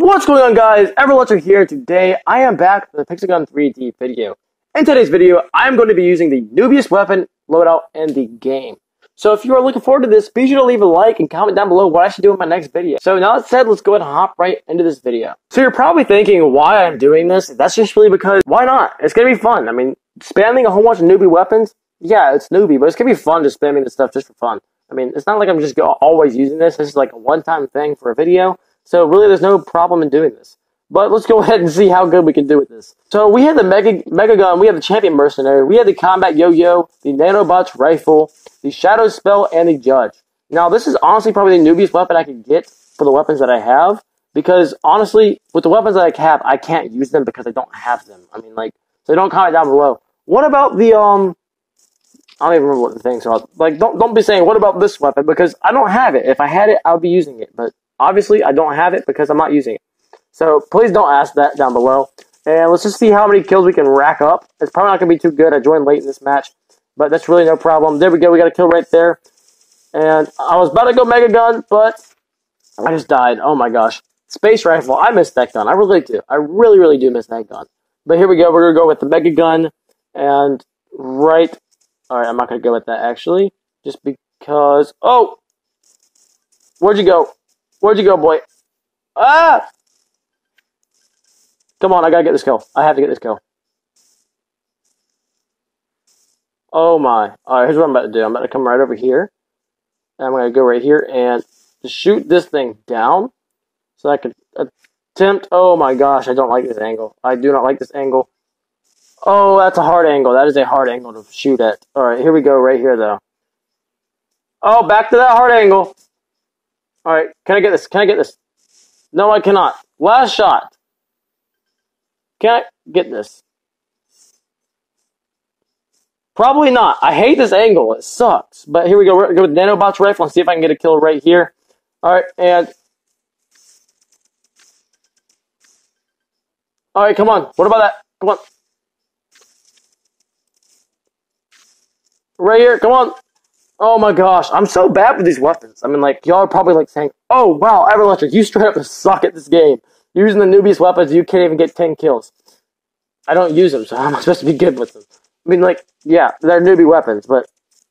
What's going on, guys? Everletcher here. Today I am back for the Pixel Gun 3D video. In today's video, I'm going to be using the newbiest weapon loadout in the game. So if you are looking forward to this, be sure to leave a like and comment down below what I should do in my next video. So now that said, let's go ahead and hop right into this video. So you're probably thinking why I'm doing this. That's just really because why not? It's going to be fun. I mean, spamming a whole bunch of newbie weapons, yeah, it's newbie, but it's going to be fun just spamming this stuff just for fun. I mean, it's not like I'm just always using this. This is like a one-time thing for a video. So really, there's no problem in doing this. But let's go ahead and see how good we can do with this. So we have the Mega Gun, we have the Champion Mercenary, we have the Combat Yo-Yo, the Nanobots Rifle, the Shadow Spell, and the Judge. Now, this is honestly probably the newbiest weapon I can get for the weapons that I have. Because, honestly, with the weapons that I have, I can't use them because I don't have them. I mean, like, so don't comment down below. What about the, I don't even remember what the things are. Like, don't be saying, what about this weapon? Because I don't have it. If I had it, I would be using it. But obviously, I don't have it because I'm not using it. So please don't ask that down below. And let's just see how many kills we can rack up. It's probably not going to be too good. I joined late in this match. But that's really no problem. There we go. We got a kill right there. And I was about to go Mega Gun, but I just died. Oh my gosh. Space Rifle. I missed that gun. I really do. I really, really do miss that gun. But here we go. We're going to go with the Mega Gun. And right... Alright, I'm not going to go with that, actually. Just because... Oh! Where'd you go? Where'd you go, boy? Ah! Come on, I gotta get this kill. I have to get this kill. Oh my. Alright, here's what I'm about to do. I'm about to come right over here. And I'm gonna go right here and just shoot this thing down. So I can attempt... Oh my gosh, I don't like this angle. I do not like this angle. Oh, that's a hard angle. That is a hard angle to shoot at. Alright, here we go right here, though. Oh, back to that hard angle. Alright, can I get this? Can I get this? No, I cannot. Last shot. Can I get this? Probably not. I hate this angle. It sucks. But here we go. We're going to go with Nanobots Rifle and see if I can get a kill right here. Alright, and... Alright, come on. What about that? Come on. Right here, come on. Oh my gosh, I'm so bad with these weapons. I mean, like, y'all are probably like saying, oh wow, Everletcher, you straight up suck at this game. You're using the newbies weapons, you can't even get 10 kills. I don't use them, so how am I supposed to be good with them? I mean, like, yeah, they're newbie weapons, but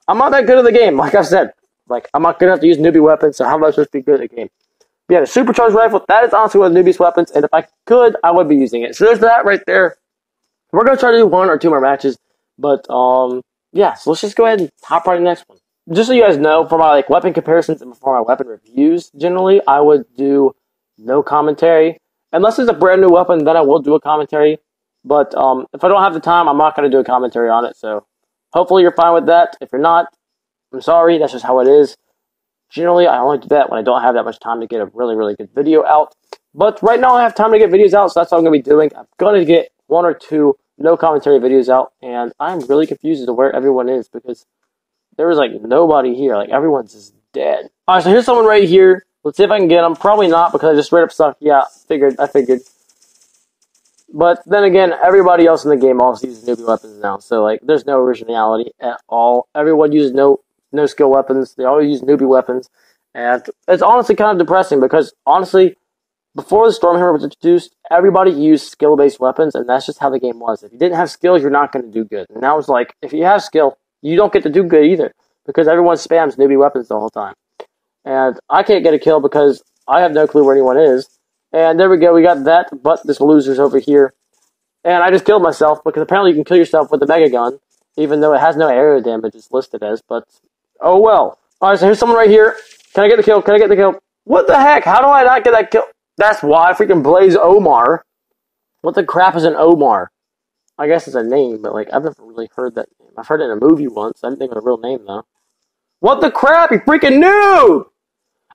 I'm not that good at the game, like I said. Like, I'm not good enough to use newbie weapons, so how am I supposed to be good at the game? But yeah, the supercharged rifle, that is honestly one of the newbies weapons, and if I could, I would be using it. So there's that right there. We're going to try to do one or two more matches, but, yeah, so let's just go ahead and hop right into the next one. Just so you guys know, for my like weapon comparisons and for my weapon reviews, generally, I would do no commentary. Unless it's a brand new weapon, then I will do a commentary. But if I don't have the time, I'm not going to do a commentary on it. So hopefully you're fine with that. If you're not, I'm sorry. That's just how it is. Generally, I only do that when I don't have that much time to get a really, really good video out. But right now I have time to get videos out, so that's what I'm going to be doing. I'm going to get one or two no commentary videos out, and I'm really confused as to where everyone is because there was like nobody here. Like everyone's just dead. Alright, so here's someone right here. Let's see if I can get him. Probably not because I just straight up suck. Yeah, I figured. But then again, everybody else in the game also uses newbie weapons now, so like there's no originality at all. Everyone uses no skill weapons. They all use newbie weapons, and it's honestly kind of depressing because honestly, before the Stormhammer was introduced, everybody used skill-based weapons, and that's just how the game was. If you didn't have skills, you're not going to do good. And now it's like, if you have skill, you don't get to do good either, because everyone spams newbie weapons the whole time. And I can't get a kill because I have no clue where anyone is. And there we go, we got that, but this loser's over here. And I just killed myself, because apparently you can kill yourself with the Mega Gun, even though it has no arrow damage it's listed as, but oh well. Alright, so here's someone right here. Can I get the kill? Can I get the kill? What the heck? How do I not get that kill? That's why freaking Blaze Omar. What the crap is an Omar? I guess it's a name, but like I've never really heard that name. I've heard it in a movie once. I didn't think of a real name though. What the crap, you freaking noob!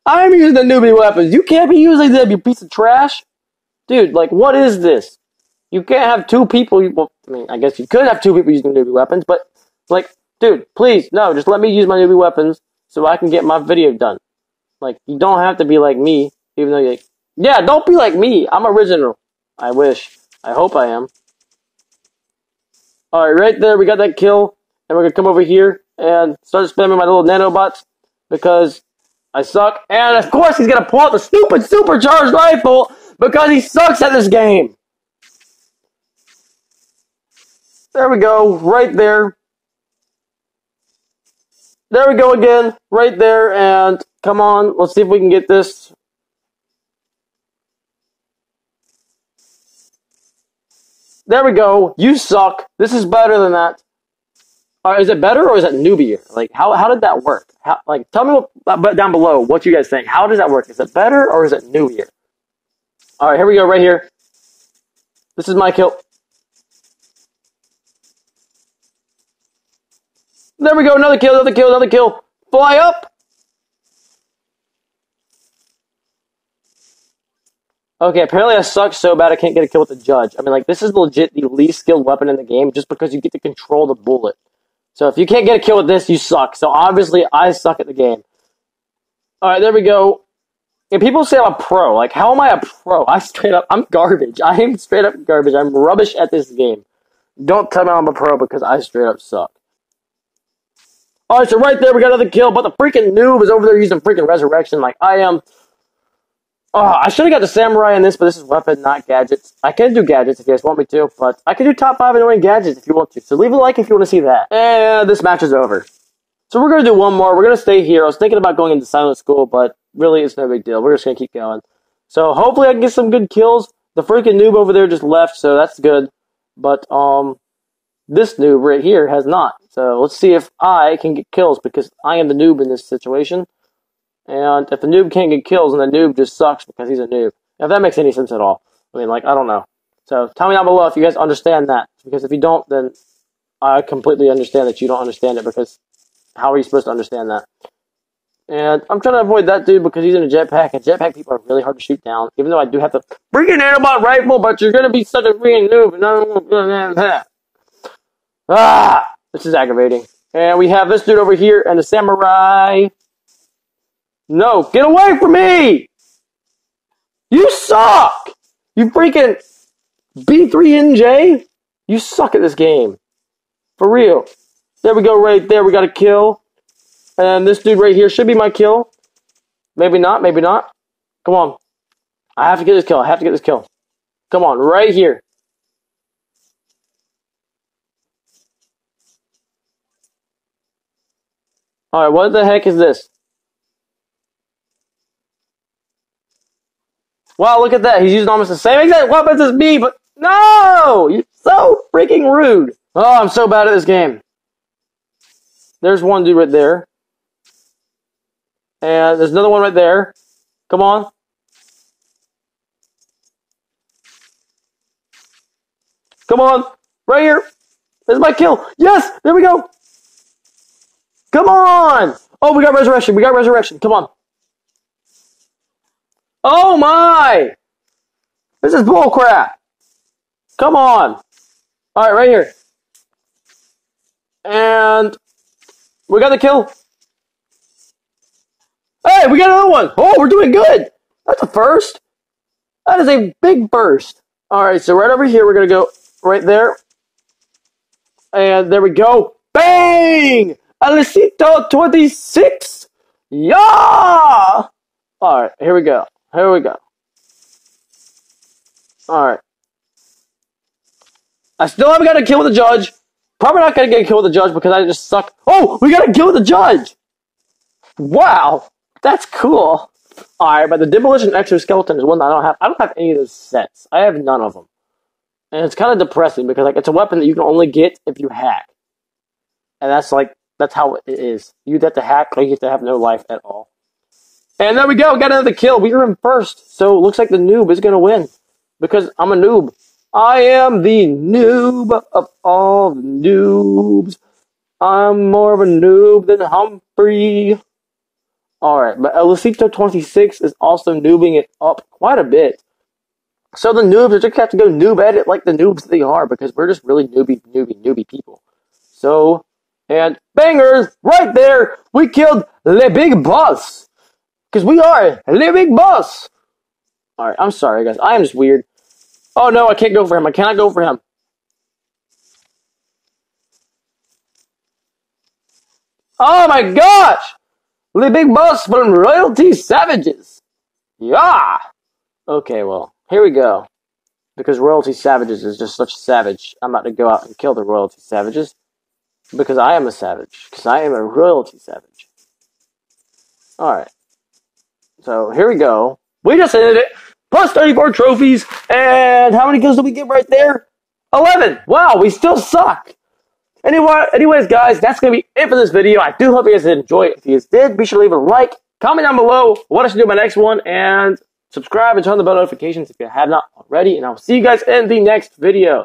I'm using the newbie weapons. You can't be using them, you piece of trash. Dude, like what is this? You can't have two people. Well, I mean, I guess you could have two people using newbie weapons, but like, dude, please, no, just let me use my newbie weapons so I can get my video done. Like, you don't have to be like me, even though you. Yeah, don't be like me. I'm original. I wish. I hope I am. Alright, right there, we got that kill. And we're going to come over here and start spamming my little nanobots because I suck. And of course he's going to pull out the stupid supercharged rifle because he sucks at this game. There we go, right there. There we go again, right there, and come on, let's see if we can get this. There we go, you suck. This is better than that. Is it better or is it newbier? Like, how did that work? How, like, tell me what, down below what you guys think. How does that work? Is it better or is it newbier? All right, here we go, right here. This is my kill. There we go, another kill, another kill, another kill. Fly up. Okay, apparently I suck so bad I can't get a kill with the judge. I mean, like, this is legit the least skilled weapon in the game just because you get to control the bullet. So if you can't get a kill with this, you suck. So obviously I suck at the game. All right, there we go. And people say I'm a pro. Like, how am I a pro? I'm garbage. I am straight up garbage. I'm rubbish at this game. Don't tell me I'm a pro because I straight up suck. All right, so right there we got another kill, but the freaking noob is over there using freaking resurrection like I am. Oh, I should have got the samurai in this, but this is weapon, not gadgets. I can do gadgets if you guys want me to, but I can do top 5 annoying gadgets if you want to. So leave a like if you want to see that. And this match is over. So we're going to do one more. We're going to stay here. I was thinking about going into silent school, but really it's no big deal. We're just going to keep going. So hopefully I can get some good kills. The freaking noob over there just left, so that's good. But this noob right here has not. So let's see if I can get kills because I am the noob in this situation. And if the noob can't get kills, then the noob just sucks because he's a noob. If that makes any sense at all. I mean, like, I don't know. So, tell me down below if you guys understand that. Because if you don't, then I completely understand that you don't understand it. Because how are you supposed to understand that? And I'm trying to avoid that dude because he's in a jetpack. And jetpack people are really hard to shoot down. Even though I do have to bring your Nanobot Rifle, but you're going to be such a freaking noob. Ah! This is aggravating. And we have this dude over here and the samurai... No, get away from me! You suck! You freaking B3NJ! You suck at this game. For real. There we go, right there. We got a kill. And this dude right here should be my kill. Maybe not, maybe not. Come on. I have to get this kill. I have to get this kill. Come on, right here. Alright, what the heck is this? Wow, look at that. He's using almost the same exact weapons as me, but no! You're so freaking rude. Oh, I'm so bad at this game. There's one dude right there. And there's another one right there. Come on. Come on. Right here. This is my kill. Yes! There we go. Come on! Oh, we got resurrection. We got resurrection. Come on. Oh my! This is bullcrap! Come on! Alright, right here. And... we got the kill. Hey, we got another one! Oh, we're doing good! That's a first! That is a big burst! Alright, so right over here we're gonna go right there. And there we go. Bang! Elisito26! Yeah! Alright, here we go. Here we go. Alright. I still haven't got a kill with the judge. Probably not going to get a kill with the judge because I just suck. Oh, we got a kill with the judge. Wow. That's cool. Alright, but the demolition exoskeleton is one that I don't have. I don't have any of those sets. I have none of them. And it's kind of depressing because like it's a weapon that you can only get if you hack. And that's like, that's how it is. You have to hack or you have to have no life at all. And there we go, got another kill. We are in first, so it looks like the noob is going to win. Because I'm a noob. I am the noob of all noobs. I'm more of a noob than Humphrey. Alright, but Elisito26 is also noobing it up quite a bit. So the noobs are just have to go noob at it like the noobs they are, because we're just really newbie people. So, and bangers, right there, we killed Le Big Boss. Because we are Le Big Boss! Alright, I'm sorry guys. I am just weird. Oh no, I can't go for him. I cannot go for him. Oh my gosh! Le Big Boss from Royalty Savages! Yeah! Okay, well. Here we go. Because Royalty Savages is just such a savage, I'm about to go out and kill the Royalty Savages. Because I am a savage. Because I am a Royalty Savage. Alright. So, here we go. We just ended it! Plus 34 trophies! And how many kills did we get right there? 11! Wow, we still suck! Anyways, guys, that's going to be it for this video. I do hope you guys did enjoy it. If you guys did, be sure to leave a like, comment down below what I should do in my next one, and subscribe and turn on the bell notifications if you have not already. And I'll see you guys in the next video.